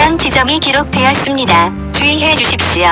주의사항 지점이 기록되었습니다. 주의해 주십시오.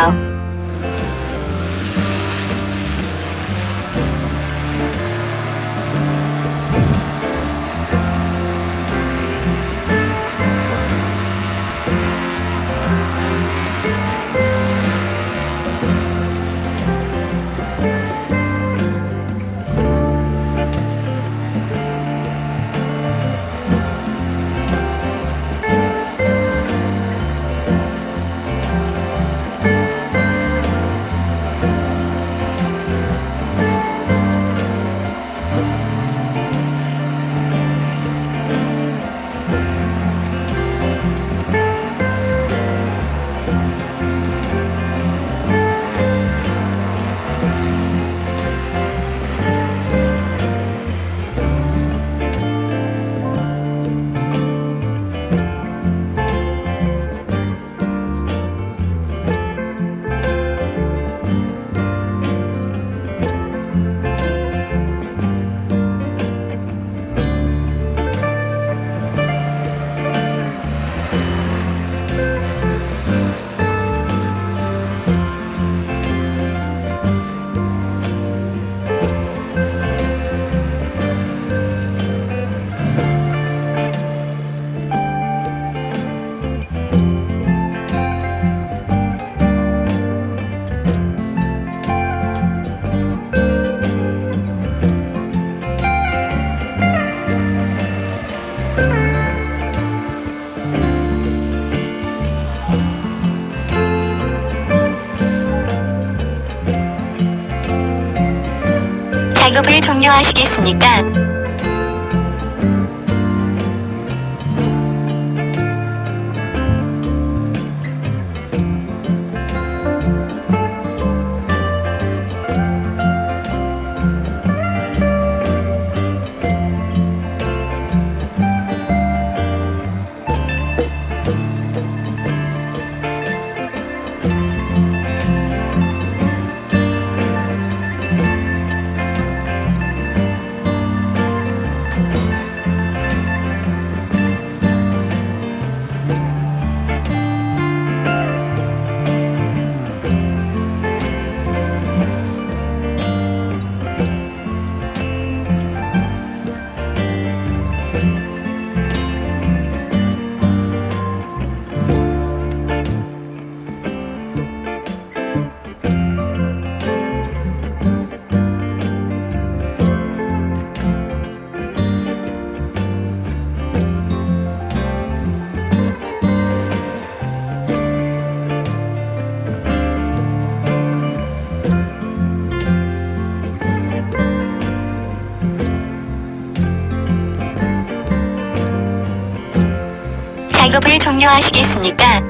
작업을 종료하시겠습니까? 작업을 종료하시겠습니까?